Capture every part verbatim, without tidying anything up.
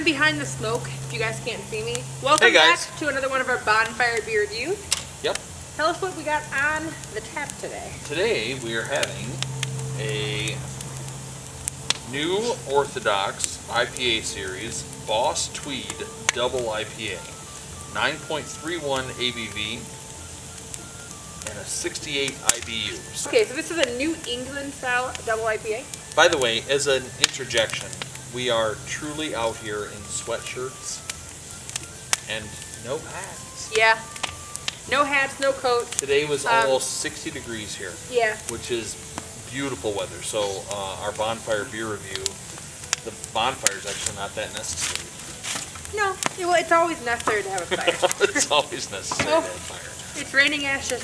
I'm behind the smoke, if you guys can't see me. Welcome hey guys. back to another one of our Bonfire Beer Reviews. Yep. Tell us what we got on the tap today. Today we are having a New Orthodox I P A Series Boss Tweed Double I P A. nine point three one A B V. And a sixty-eight I B Us. Okay, so this is a New England style double I P A. By the way, as an interjection, we are truly out here in sweatshirts and no hats. Yeah, no hats, no coats. Today was um, almost sixty degrees here. Yeah, which is beautiful weather. So uh, our bonfire beer review, the bonfire is actually not that necessary. No, well, it's always necessary to have a fire. It's always necessary oh, to have a fire. It's raining ashes.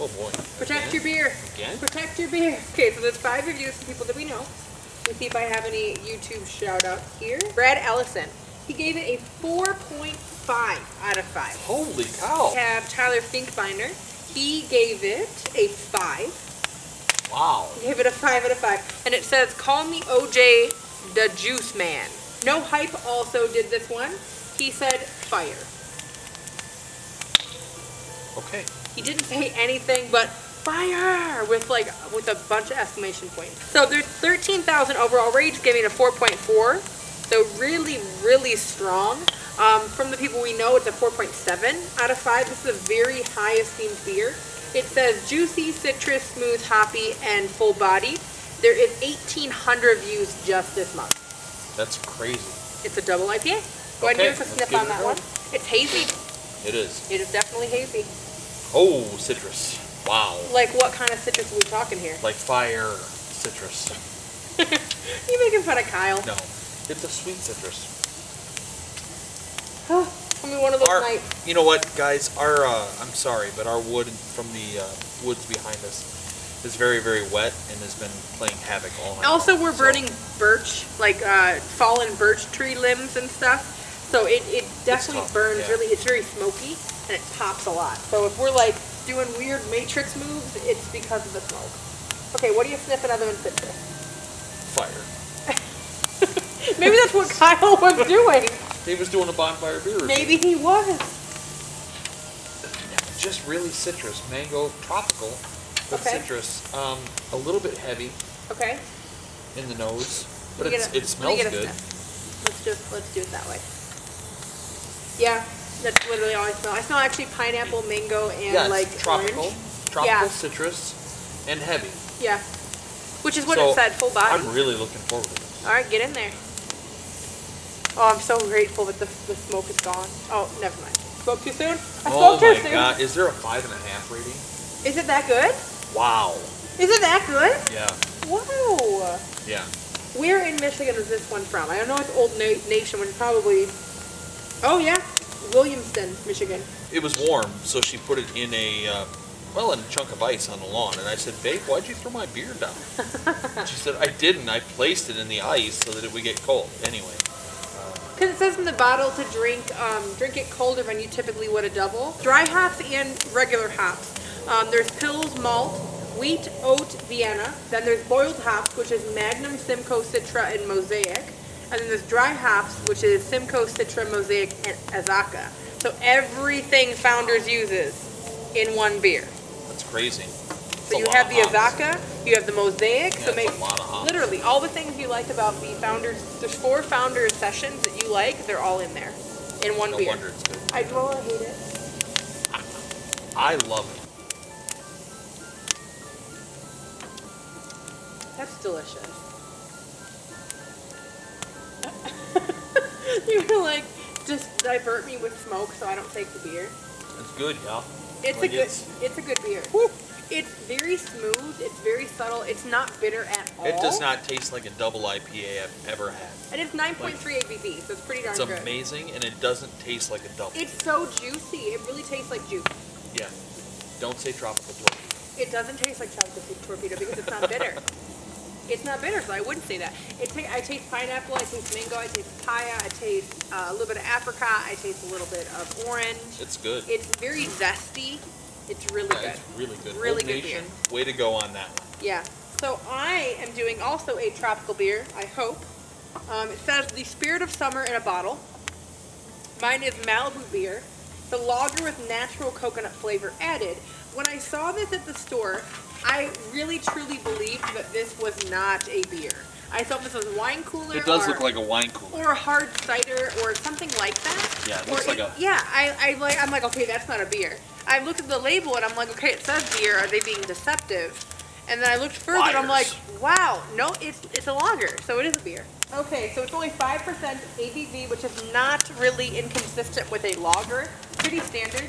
Oh boy. Protect Again? your beer. Again? Protect your beer. Okay, so there's five reviews from people that we know. Let's see if I have any YouTube shout out here. Brad Ellison. He gave it a four point five out of five. Holy cow. We have Tyler Finkbinder. He gave it a five. Wow. He gave it a five out of five. And it says, call me O J the Juice Man. No Hype also did this one. He said fire. Okay. He didn't say anything but fire with like with a bunch of exclamation points. So there's thirteen thousand overall rates, giving a four point four. So really, really strong. Um, from the people we know, it's a four point seven out of five. This is a very high esteemed beer. It says juicy, citrus, smooth, hoppy, and full body. There is eighteen hundred views just this month. That's crazy. It's a double I P A. Go ahead and give us a sniff on that one. It's hazy. It is. It is definitely hazy. Oh, citrus. Wow. Like what kind of citrus are we talking here? Like fire citrus. You making fun of Kyle. No. It's a sweet citrus. Oh, tell me one of those our, nights. You know what, guys? Our, uh, I'm sorry, but our wood from the uh, woods behind us is very, very wet and has been playing havoc all night. Also, we're burning so. birch, like uh, fallen birch tree limbs and stuff. So it, it definitely burns, yeah. really, it's very smoky, and it pops a lot. So if we're like doing weird matrix moves, it's because of the smoke. Okay, what do you sniff another one fit for? Fire. Maybe that's what Kyle was doing. He was doing a bonfire beer review. Maybe he was. Just really citrus, mango, tropical, but okay. citrus. Um, a little bit heavy okay. in the nose, but it's, a, it smells good. Let's, just, let's do it that way. Yeah, that's literally all I smell. I smell actually pineapple, mango, and yeah, like tropical, orange. tropical yeah. citrus, and heavy. Yeah, which is what so, it said, full body. I'm really looking forward to this. All right, get in there. Oh, I'm so grateful that the, the smoke is gone. Oh, never mind. Spoke too soon. I oh spoke too soon. Oh my god, is there a five and a half rating? Is it that good? Wow. Is it that good? Yeah. Wow. Yeah. Where in Michigan is this one from? I don't know. It's Old Nation, which probably. Oh yeah, Williamston, Michigan. It was warm, so she put it in a, uh, well, in a chunk of ice on the lawn. And I said, babe, why'd you throw my beer down? She said, I didn't. I placed it in the ice so that it would get cold. Anyway. Because uh, it says in the bottle to drink, um, drink it colder than you typically would a double. Dry hops and regular hops. Um, there's Pils malt, wheat, oat, Vienna. Then there's boiled hops, which is Magnum, Simcoe, Citra, and Mosaic. And then there's dry hops, which is Simcoe, Citra, Mosaic, and Azaka. So everything Founders uses in one beer. That's crazy. That's so you have the Azaka, you have the Mosaic. Yeah, so make a lot of hops. Literally all the things you liked about the Founders. There's four Founders sessions that you like. They're all in there, in one no beer. No wonder it's good. I do I hate it. I, I love it. That's delicious. You were like, just divert me with smoke so I don't take the beer. It's good, yeah. It's like a good, it's, it's a good beer. Woo. It's very smooth. It's very subtle. It's not bitter at all. It does not taste like a double I P A I've ever had. And it's nine point three like, A B V, so it's pretty darn it's good. It's amazing, and it doesn't taste like a double. It's so juicy. It really tastes like juice. Yeah. Don't say tropical torpedo. It doesn't taste like tropical torpedo because it's not bitter. It's not bitter, so I wouldn't say that. It I taste pineapple, I taste mango, I taste papaya, I taste uh, a little bit of apricot, I taste a little bit of orange. It's good. It's very zesty. It's really yeah, good. It's really good. Really Old good Nation, beer. Way to go on that one. Yeah. So I am doing also a tropical beer, I hope. Um, it says the spirit of summer in a bottle. Mine is Malibu beer. The lager with natural coconut flavor added. When I saw this at the store, I really truly believed that this was not a beer. I thought this was a wine cooler. It does or, look like a wine cooler. Or a hard cider or something like that. Yeah, it looks or like it, a... Yeah, I, I like, I'm like, okay, that's not a beer. I looked at the label and I'm like, okay, it says beer. Are they being deceptive? And then I looked further Liars. and I'm like, wow, no, it's, it's a lager, so it is a beer. Okay, so it's only five percent A B V, which is not really inconsistent with a lager. Pretty standard.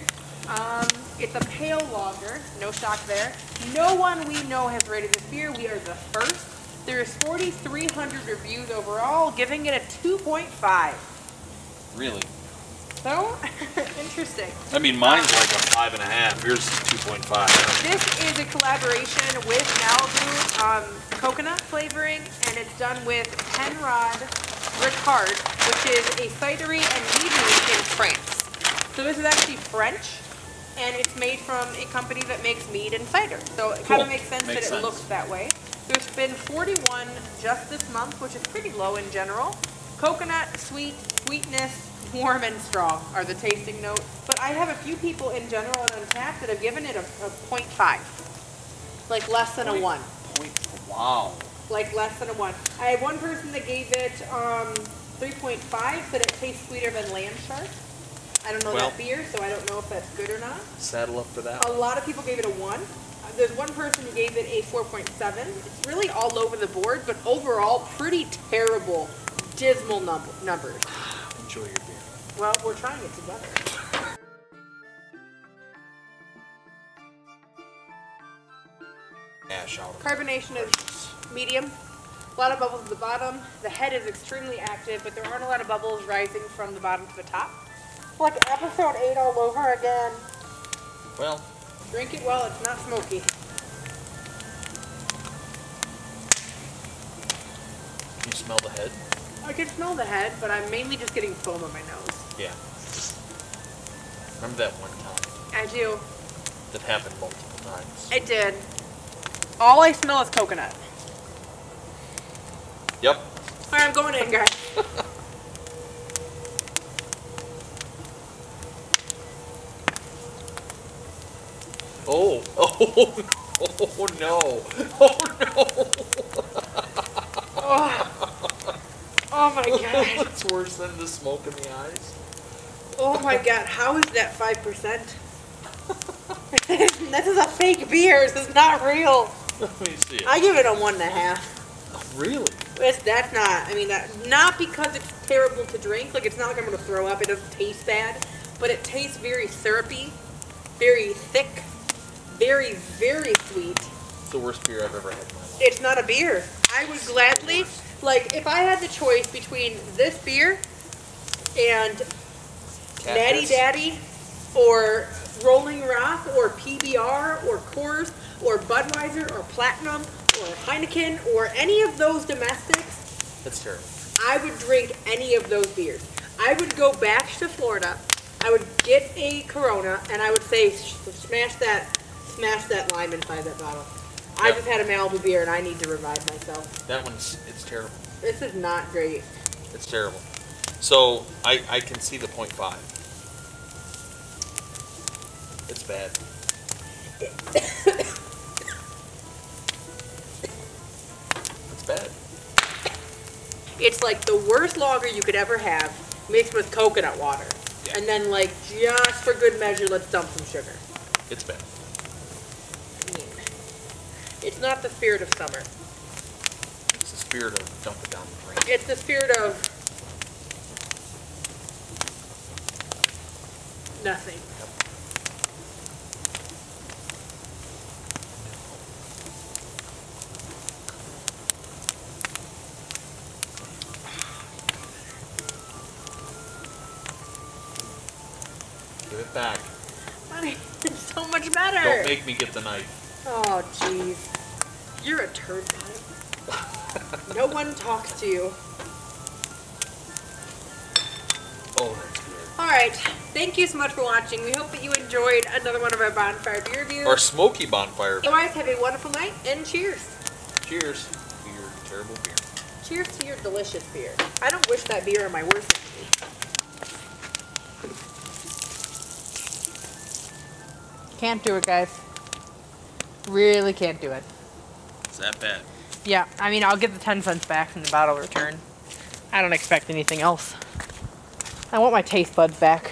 Um, it's a pale lager. No shock there. No one we know has rated this beer. We are the first. There's forty-three hundred reviews overall, giving it a two point five. Really? So, interesting. I mean, mine's like a five and a half. Yours is two point five. This is a collaboration with Malibu um, coconut flavoring, and it's done with Pernod Ricard, which is a cidery and meadery in France. So this is actually French, and it's made from a company that makes mead and cider. So it cool. kind of makes sense makes that it sense. looks that way. There's been forty-one just this month, which is pretty low in general. Coconut, sweet, sweetness, warm, and strong are the tasting notes. But I have a few people in general and Untappd that have given it a, a point five. Like less than point, a one. Point, wow. Like less than a one. I had one person that gave it um, three point five, said it tastes sweeter than lamb shark. I don't know well, that beer, so I don't know if that's good or not. Saddle up for that. A lot of people gave it a one. There's one person who gave it a four point seven. It's really all over the board, but overall, pretty terrible, dismal num numbers. Enjoy your beer. Well, we're trying it together. Ash out of Carbonation is medium. A lot of bubbles at the bottom. The head is extremely active, but there aren't a lot of bubbles rising from the bottom to the top. Like episode eight all over again. Well. Drink it while it's not smoky. Can you smell the head? I can smell the head, but I'm mainly just getting foam on my nose. Yeah. Remember that one time? I do. That happened multiple times. It did. All I smell is coconut. Yep. Alright, I'm going in, guys. Oh, oh, oh no, oh no. Oh, oh my gosh. That's worse than the smoke in the eyes. Oh my god, how is that five percent? This is a fake beer, this is not real. Let me see it. I give it a one and a half. Oh, really? It's, that's not, I mean, that, not because it's terrible to drink, like it's not like I'm going to throw up, it doesn't taste bad, but it tastes very syrupy, very thick. Very, very sweet. It's the worst beer I've ever had in my life. It's not a beer. I would gladly, like, if I had the choice between this beer and Natty Daddy or Rolling Rock or P B R or Coors or Budweiser or Platinum or Heineken or any of those domestics. That's terrible. I would drink any of those beers. I would go back to Florida. I would get a Corona and I would say, smash that. Smash that lime inside that bottle. Yep. I just had a Malibu beer and I need to revive myself. That one's, it's terrible. This is not great. It's terrible. So, I, I can see the point five. It's bad. It's bad. It's like the worst lager you could ever have mixed with coconut water. Yeah. And then like, just for good measure, let's dump some sugar. It's bad. It's not the spirit of summer. It's the spirit of dump it down the drain. It's the spirit of nothing. Yep. Give it back. Honey, it's so much better. Don't make me get the knife. Oh, jeez. You're a turd pipe. No one talks to you. Oh, that's good. All right. Thank you so much for watching. We hope that you enjoyed another one of our bonfire beer reviews. Our smoky bonfire. You guys have a wonderful night, and cheers. Cheers to your terrible beer. Cheers to your delicious beer. I don't wish that beer on my worst enemy. Can't do it, guys. Really can't do it. It's that bad. Yeah, I mean, I'll get the ten cents back from the bottle return. I don't expect anything else. I want my taste buds back.